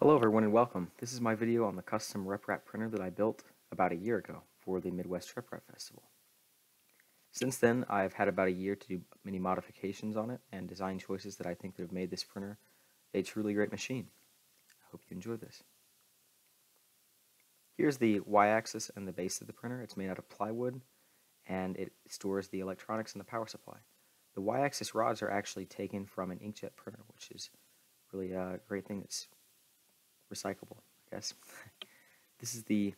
Hello everyone and welcome. This is my video on the custom RepRap printer that I built about a year ago for the Midwest RepRap Festival. Since then, I've had about a year to do many modifications on it and design choices that I think that have made this printer a truly great machine. I hope you enjoy this. Here's the y-axis and the base of the printer. It's made out of plywood and it stores the electronics and the power supply. The y-axis rods are actually taken from an inkjet printer, which is really a great thing that's recyclable, I guess. This is the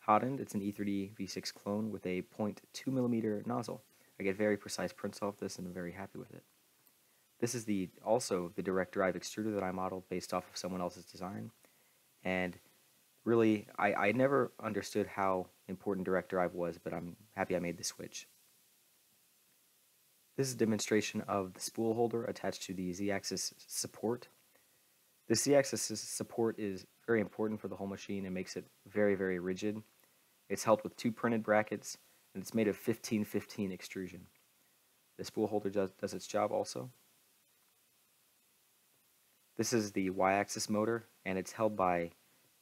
hot end. It's an E3D V6 clone with a 0.2mm nozzle. I get very precise prints off this and I'm very happy with it. This is also the direct drive extruder that I modeled based off of someone else's design. And really, I never understood how important direct drive was, but I'm happy I made the switch. This is a demonstration of the spool holder attached to the Z-axis support. The Z-axis support is very important for the whole machine and makes it very, very rigid. It's held with two printed brackets and it's made of 15-15 extrusion. The spool holder does its job also. This is the Y-axis motor and it's held by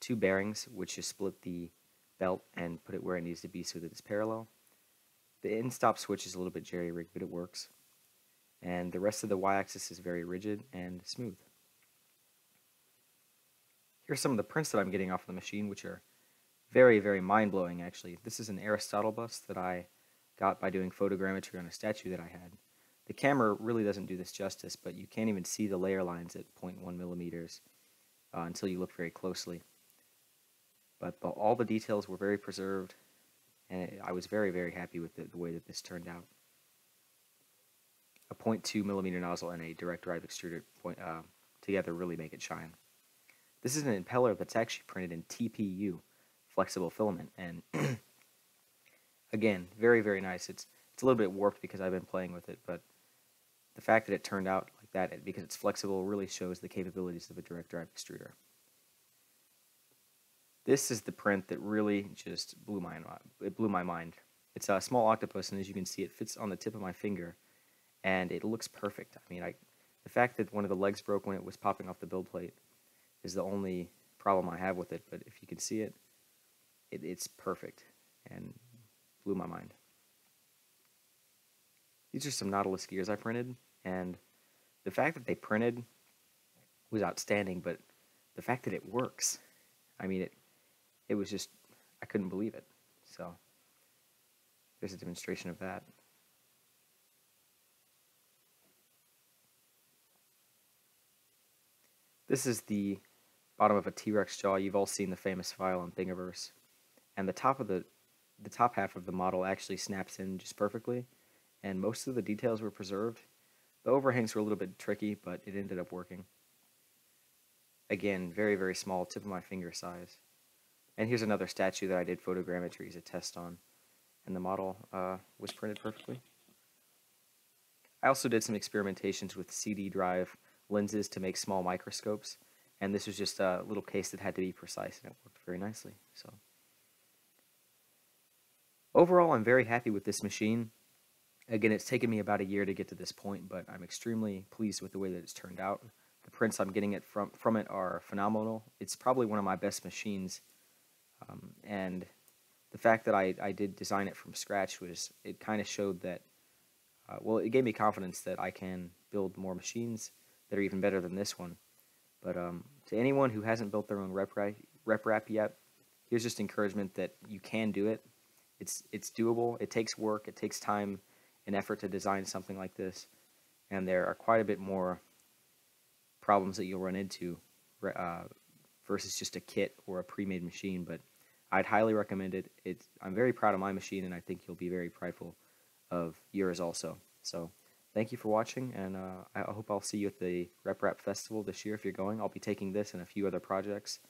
two bearings which just split the belt and put it where it needs to be so that it's parallel. The end-stop switch is a little bit jerry-rigged, but it works. And the rest of the Y-axis is very rigid and smooth. Here's some of the prints that I'm getting off of the machine, which are very, very mind-blowing, actually. This is an Aristotle bust that I got by doing photogrammetry on a statue that I had. The camera really doesn't do this justice, but you can't even see the layer lines at 0.1mm until you look very closely. But all the details were very preserved, and I was very, very happy with the way that this turned out. A 0.2mm nozzle and a direct drive extruder together really make it shine. This is an impeller that's actually printed in TPU, flexible filament, and again, very, very nice. It's a little bit warped because I've been playing with it, but the fact that it turned out like that, because it's flexible, really shows the capabilities of a direct drive extruder. This is the print that really just blew my mind. It's a small octopus, and as you can see, it fits on the tip of my finger, and it looks perfect. I mean, the fact that one of the legs broke when it was popping off the build plate is the only problem I have with it, but if you can see it, it's perfect and blew my mind. These are some Nautilus gears I printed, and the fact that they printed was outstanding, but the fact that it works, I mean, it was just, I couldn't believe it. So there's a demonstration of that. This is the bottom of a T-Rex jaw. You've all seen the famous file on Thingiverse, and the top half of the model actually snaps in just perfectly, and most of the details were preserved. The overhangs were a little bit tricky, but it ended up working. Again, very, very small, tip of my finger size. And here's another statue that I did photogrammetry as a test on, and the model was printed perfectly. I also did some experimentations with CD drive lenses to make small microscopes, and this was just a little case that had to be precise, and it worked very nicely. So overall, I'm very happy with this machine. Again, it's taken me about a year to get to this point, but I'm extremely pleased with the way that it's turned out. The prints I'm getting from it are phenomenal. It's probably one of my best machines, and the fact that I did design it from scratch it kind of showed that, well, it gave me confidence that I can build more machines that are even better than this one. But to anyone who hasn't built their own RepRap yet, here's just encouragement that you can do it. It's doable. It takes work. It takes time and effort to design something like this, and there are quite a bit more problems that you'll run into versus just a kit or a pre-made machine. But I'd highly recommend it. I'm very proud of my machine, and I think you'll be very prideful of yours also. So thank you for watching, and I hope I'll see you at the RepRap Festival this year if you're going. I'll be taking this and a few other projects,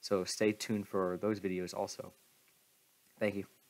so stay tuned for those videos also. Thank you.